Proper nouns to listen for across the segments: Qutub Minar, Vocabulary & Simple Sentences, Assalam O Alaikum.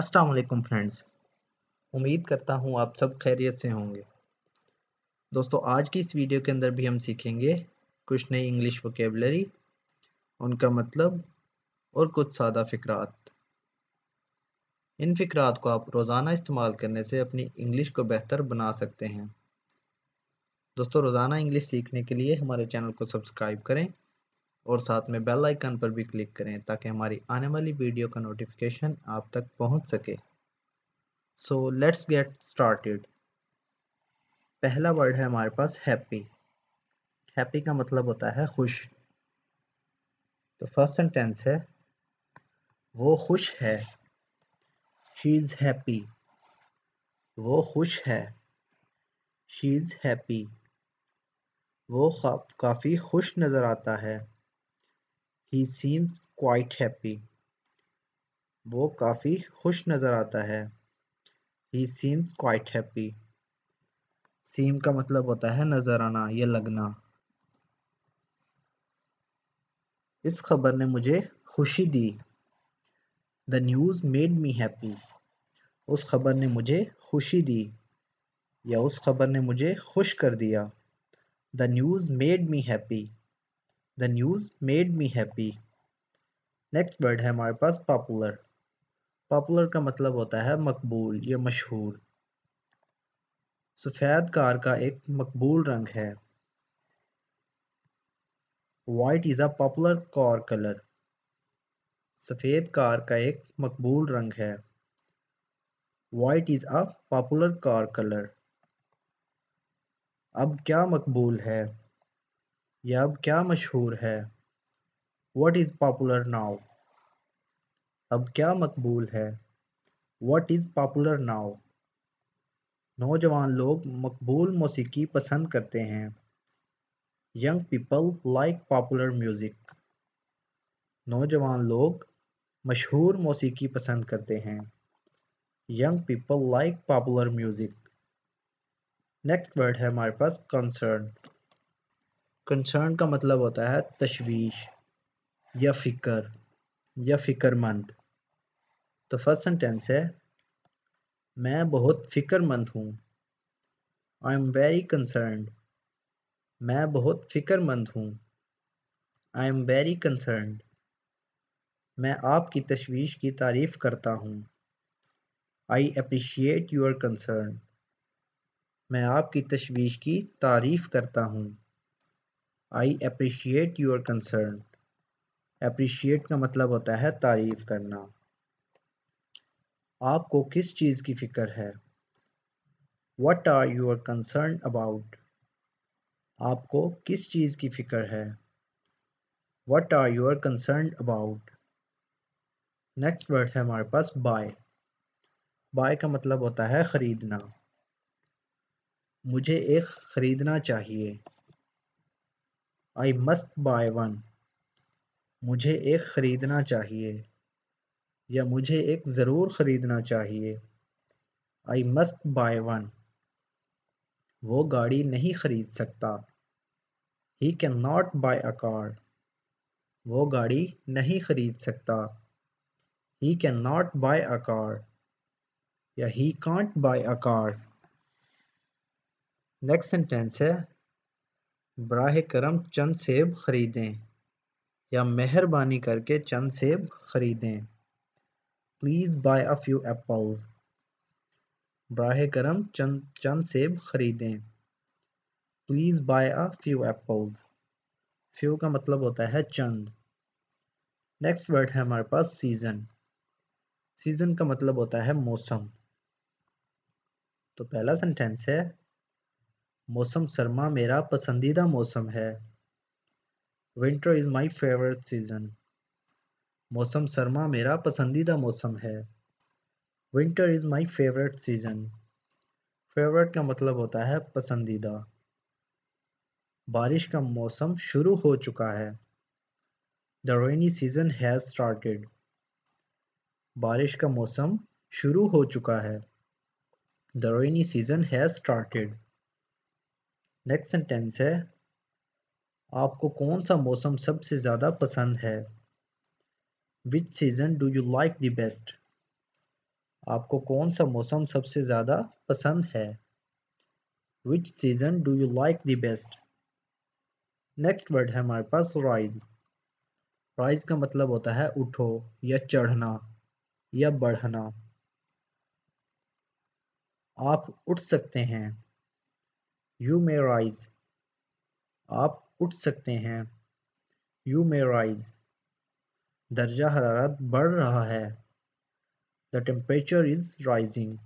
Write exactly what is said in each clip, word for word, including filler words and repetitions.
अस्सलाम वालेकुम फ्रेंड्स, उम्मीद करता हूँ आप सब खैरियत से होंगे। दोस्तों, आज की इस वीडियो के अंदर भी हम सीखेंगे कुछ नई इंग्लिश वोकेबलरी, उनका मतलब और कुछ सादा फ़िक्रात। इन फ़िक्रात को आप रोज़ाना इस्तेमाल करने से अपनी इंग्लिश को बेहतर बना सकते हैं। दोस्तों, रोज़ाना इंग्लिश सीखने के लिए हमारे चैनल को सब्सक्राइब करें और साथ में बेल आइकन पर भी क्लिक करें ताकि हमारी आने वाली वीडियो का नोटिफिकेशन आप तक पहुंच सके। So let's get started. पहला वर्ड है हमारे पास हैप्पी। हैप्पी का मतलब होता है खुश। तो फर्स्ट सेंटेंस है वो खुश है। She is happy. वो खुश है। She is happy. वो काफ़ी खुश नज़र आता है। He seems quite happy. वो काफ़ी खुश नज़र आता है। He seems quite happy. Seem का मतलब होता है नज़र आना या लगना। इस खबर ने मुझे खुशी दी। The news made me happy. उस खबर ने मुझे खुशी दी या उस खबर ने मुझे खुश कर दिया। The news made me happy. The news made me happy. Next word है हमारे पास popular. Popular का मतलब होता है मकबूल या मशहूर। सफ़ेद कार का एक मकबूल रंग है। White is a popular car color. सफ़ेद कार का एक मकबूल रंग है। White is a popular car color. अब क्या मकबूल है या अब क्या मशहूर है। What is popular now? अब क्या मकबूल है। What is popular now? नौजवान लोग मकबूल मौसीकी पसंद करते हैं। Young people like popular music. नौजवान लोग मशहूर मौसीकी पसंद करते हैं। Young people like popular music. Next word है हमारे पास concern. कंसर्न का मतलब होता है तशवीश या फिकर या फिक्रमंद। तो फर्स्ट सेंटेंस है मैं बहुत फिक्रमंद हूँ। I am very concerned. मैं बहुत फिक्रमंद हूँ। I am very concerned. मैं आपकी तशवीश की तारीफ करता हूँ। I appreciate your concern. मैं आपकी तशवीश की तारीफ करता हूँ। I appreciate your concern. Appreciate का मतलब होता है तारीफ करना। आपको किस चीज़ की फ़िक्र है। What are you concerned about? आपको किस चीज़ की फ़िक्र है। What are you concerned about? Next word है हमारे पास बाय। बाय का मतलब होता है ख़रीदना। मुझे एक ख़रीदना चाहिए। I must buy one. मुझे एक ख़रीदना चाहिए या मुझे एक ज़रूर ख़रीदना चाहिए। I must buy one. वो गाड़ी नहीं ख़रीद सकता। He cannot buy a car. वो गाड़ी नहीं ख़रीद सकता। He cannot buy a car. या he can't buy a car. Next sentence है बराह करम चंद सेब ख़रीदें या मेहरबानी करके चंद सेब ख़रीदें। Please buy a few apples. बराह करम चंद चंद सेब ख़रीदें। Please buy a few apples. Few का मतलब होता है चंद। नेक्स्ट वर्ड है हमारे पास सीज़न। सीज़न का मतलब होता है मौसम। तो पहला सेंटेंस है मौसम सरमा मेरा पसंदीदा मौसम है। Winter is my favourite season. मौसम सरमा मेरा पसंदीदा मौसम है। Winter is my favourite season. Favourite का मतलब होता है पसंदीदा। बारिश का मौसम शुरू हो चुका है। The rainy season has started. बारिश का मौसम शुरू हो चुका है। The rainy season has started. Next sentence है आपको कौन सा मौसम सबसे ज़्यादा पसंद है। Which season do you like the best. आपको कौन सा मौसम सबसे ज़्यादा पसंद है? Which season do you like the best? Next word है हमारे पास राइज। राइज का मतलब होता है उठो या चढ़ना या बढ़ना। आप उठ सकते हैं। यू मे राइज, आप उठ सकते हैं। You may rise. दर्जा हरारत बढ़ रहा है। The temperature is rising.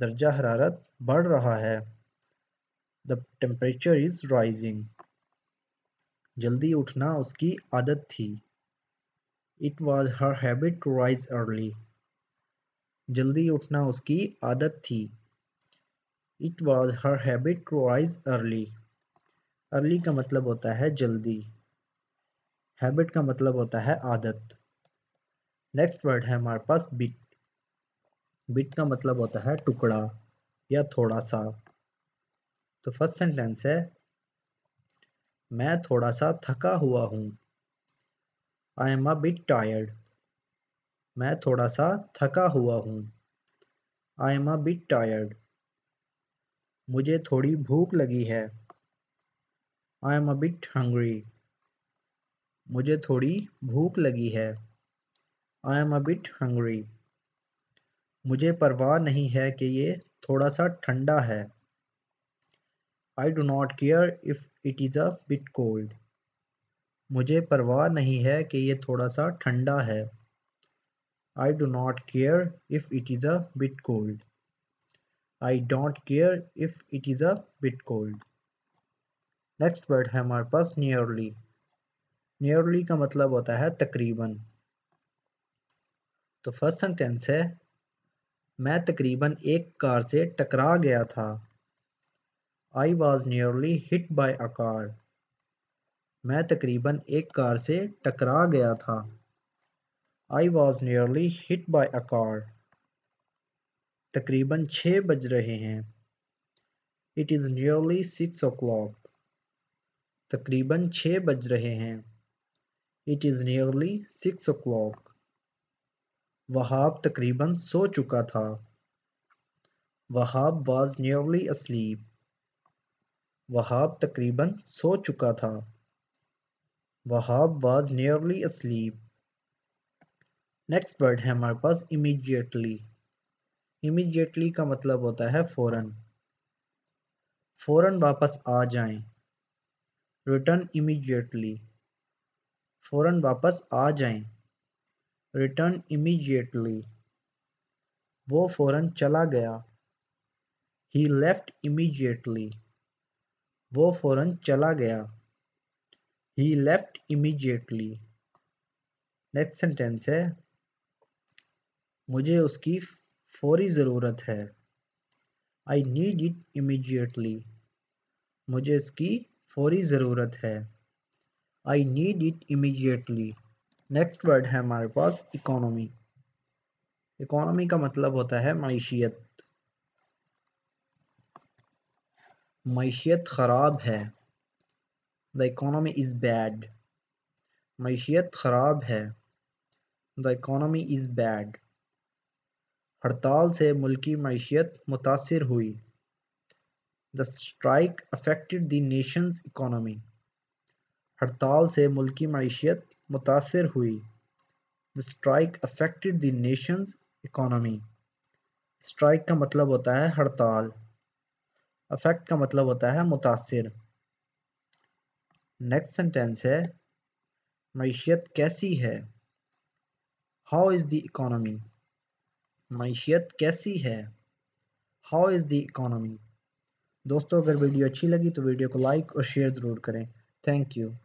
दर्जा हरारत बढ़ रहा है। The temperature is rising. जल्दी उठना उसकी आदत थी। It was her habit to rise early. जल्दी उठना उसकी आदत थी। It was her habit to rise early. Early का मतलब होता है जल्दी। हैबिट का मतलब होता है आदत। नेक्स्ट वर्ड है हमारे पास बिट। बिट का मतलब होता है टुकड़ा या थोड़ा सा। तो फर्स्ट सेंटेंस है मैं थोड़ा सा थका हुआ हूँ। I am a bit tired. मैं थोड़ा सा थका हुआ हूँ। I am a bit tired. मुझे थोड़ी भूख लगी है। I am a bit hungry. मुझे थोड़ी भूख लगी है। I am a bit hungry. मुझे परवाह नहीं है कि ये थोड़ा सा ठंडा है। I do not care if it is a bit cold. मुझे परवाह नहीं है कि ये थोड़ा सा ठंडा है। I do not care if it is a bit cold. I don't care if it is a bit cold. Next word है हमारे पास नियरली। नियरली का मतलब होता है तकरीबन। तो फर्स्ट सेंटेंस है मैं तकरीबन एक कार से टकरा गया था। I was nearly hit by a car. मैं तकरीबन एक कार से टकरा गया था। I was nearly hit by a car. तकरीबन छः बज रहे हैं। It is nearly six o'clock. तकरीबन छः बज रहे हैं। It is nearly six o'clock. Wahab तकरीबन सो चुका था। Wahab was nearly asleep. Wahab तकरीबन सो चुका था। Wahab was nearly asleep. Next word है हमारे पास इमीडिएटली। इमीडिएटली का मतलब होता है फौरन। फौरन वापस आ जाएं। Return immediately. फौरन वापस आ जाएं। Return immediately. वो फौरन चला गया। He left immediately. वो फौरन चला गया। He left immediately. Next sentence है मुझे उसकी फौरी ज़रूरत है। I need it immediately. मुझे इसकी फौरी ज़रूरत है। I need it immediately. Next word है हमारे पास इकोनॉमी। इकोनॉमी का मतलब होता है मईशियत। मईशियत ख़राब है। The economy is bad. मईशियत ख़राब है। The economy is bad. हड़ताल से मुल्क की मईशियत मुतासिर हुई। The strike affected the nation's economy. हड़ताल से मुल्क की मईशियत मुतासिर हुई। The strike affected the nation's economy. Strike का मतलब होता है हड़ताल। अफेक्ट का मतलब होता है मुतासिर। नेक्स्ट सेंटेंस है मईशियत कैसी है? How is the economy? मईशियत कैसी है? How is the economy? दोस्तों अगर वीडियो अच्छी लगी तो वीडियो को लाइक और शेयर ज़रूर करें। Thank you.